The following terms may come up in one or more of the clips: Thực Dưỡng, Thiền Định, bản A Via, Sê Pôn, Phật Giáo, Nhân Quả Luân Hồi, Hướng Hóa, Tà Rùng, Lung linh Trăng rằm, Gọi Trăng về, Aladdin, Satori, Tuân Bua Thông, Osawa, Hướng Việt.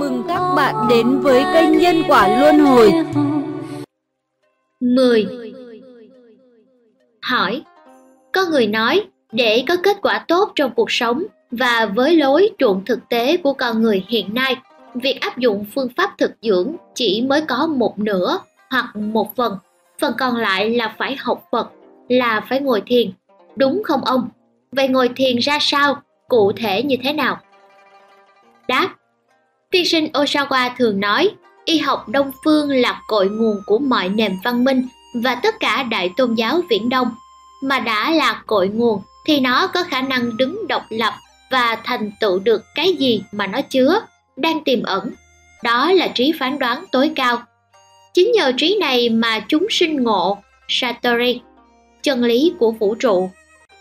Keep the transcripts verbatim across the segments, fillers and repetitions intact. mừng các bạn đến với kênh Nhân Quả Luân Hồi. mười. Hỏi: có người nói để có kết quả tốt trong cuộc sống và với lối truộng thực tế của con người hiện nay, việc áp dụng phương pháp thực dưỡng chỉ mới có một nửa hoặc một phần, phần còn lại là phải học Phật, là phải ngồi thiền, đúng không ông? Vậy ngồi thiền ra sao, cụ thể như thế nào? Đáp: tiên sinh Osawa thường nói y học Đông phương là cội nguồn của mọi nền văn minh và tất cả đại tôn giáo Viễn Đông, mà đã là cội nguồn thì nó có khả năng đứng độc lập và thành tựu được cái gì mà nó chứa, đang tiềm ẩn. Đó là trí phán đoán tối cao. Chính nhờ trí này mà chúng sinh ngộ Satori, chân lý của vũ trụ.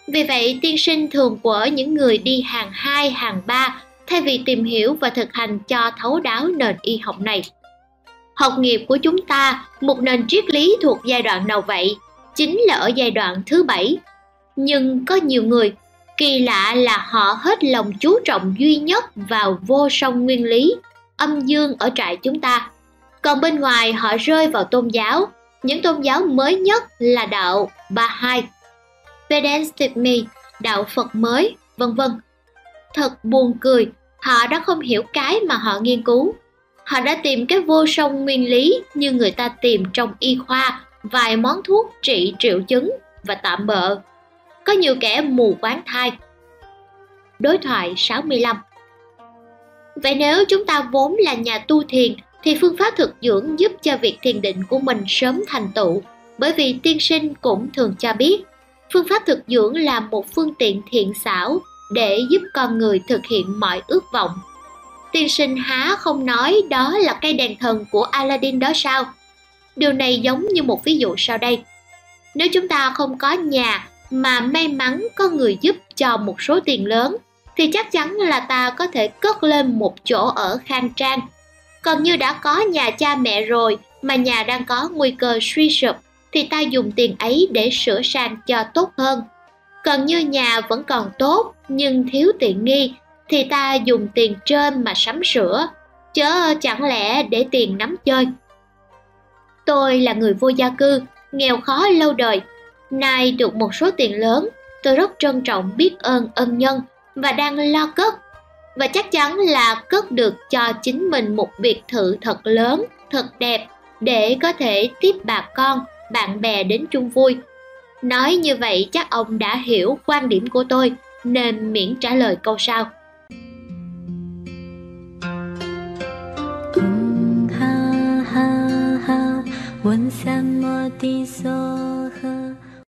Vì vậy tiên sinh thường của những người đi hàng hai, hàng ba thay vì tìm hiểu và thực hành cho thấu đáo nền y học này. Học nghiệp của chúng ta, một nền triết lý thuộc giai đoạn nào vậy? Chính là ở giai đoạn thứ bảy. Nhưng có nhiều người, kỳ lạ là họ hết lòng chú trọng duy nhất vào vô song nguyên lý, âm dương ở trại chúng ta. Còn bên ngoài họ rơi vào tôn giáo, những tôn giáo mới nhất là đạo ba hai, Vedensitmi, đạo Phật mới, vân vân. Thật buồn cười, họ đã không hiểu cái mà họ nghiên cứu. Họ đã tìm cái vô song nguyên lý như người ta tìm trong y khoa vài món thuốc trị triệu chứng và tạm bợ. Có nhiều kẻ mù quáng thai. Đối thoại sáu mươi lăm. Vậy nếu chúng ta vốn là nhà tu thiền thì phương pháp thực dưỡng giúp cho việc thiền định của mình sớm thành tựu, bởi vì tiên sinh cũng thường cho biết phương pháp thực dưỡng là một phương tiện thiện xảo để giúp con người thực hiện mọi ước vọng. Tiên sinh há không nói đó là cây đèn thần của Aladdin đó sao? Điều này giống như một ví dụ sau đây. Nếu chúng ta không có nhà mà may mắn có người giúp cho một số tiền lớn thì chắc chắn là ta có thể cất lên một chỗ ở khang trang. Còn như đã có nhà cha mẹ rồi mà nhà đang có nguy cơ suy sụp thì ta dùng tiền ấy để sửa sang cho tốt hơn. Còn như nhà vẫn còn tốt nhưng thiếu tiện nghi thì ta dùng tiền trên mà sắm sửa, chớ chẳng lẽ để tiền nắm chơi. Tôi là người vô gia cư, nghèo khó lâu đời. Nay được một số tiền lớn, tôi rất trân trọng biết ơn ân nhân và đang lo cất. Và chắc chắn là cất được cho chính mình một biệt thự thật lớn, thật đẹp để có thể tiếp bà con, bạn bè đến chung vui. Nói như vậy chắc ông đã hiểu quan điểm của tôi nên miễn trả lời câu sau. Hãy subscribe cho kênh Nhân Quả Luân Hồi.